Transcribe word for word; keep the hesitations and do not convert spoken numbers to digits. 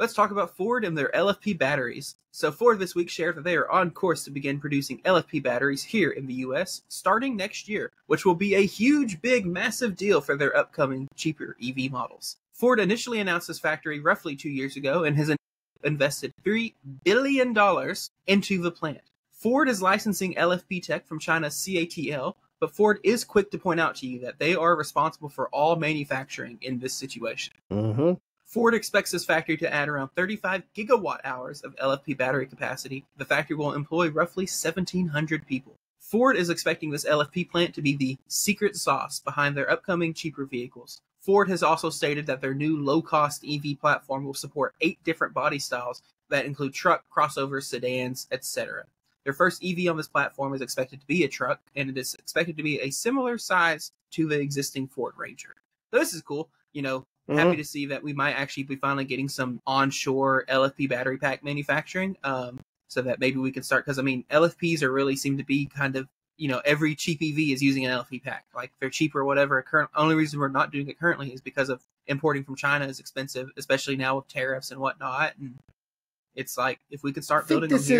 Let's talk about Ford and their L F P batteries. So Ford this week shared that they are on course to begin producing L F P batteries here in the U S starting next year, which will be a huge, big, massive deal for their upcoming cheaper E V models. Ford initially announced this factory roughly two years ago and has invested three billion dollars into the plant. Ford is licensing L F P tech from China's C A T L, but Ford is quick to point out to you that they are responsible for all manufacturing in this situation. Mm-hmm. Ford expects this factory to add around thirty-five gigawatt hours of L F P battery capacity. The factory will employ roughly seventeen hundred people. Ford is expecting this L F P plant to be the secret sauce behind their upcoming cheaper vehicles. Ford has also stated that their new low-cost E V platform will support eight different body styles that include truck, crossovers, sedans, et cetera. Their first E V on this platform is expected to be a truck, and it is expected to be a similar size to the existing Ford Ranger. So this is cool, you know. Happy to see that we might actually be finally getting some onshore L F P battery pack manufacturing, um, so that maybe we can start. Because I mean, L F Ps are really seem to be kind of, you know, every cheap E V is using an L F P pack. Like they're cheap or whatever. Current only reason we're not doing it currently is because of importing from China is expensive, especially now with tariffs and whatnot. And it's like if we could start building them here.